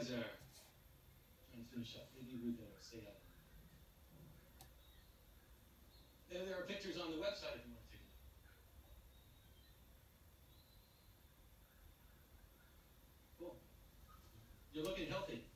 guys are trying to finish up. Maybe we're going to stay up. There are pictures on the website if you want to take a look. Cool. You're looking healthy.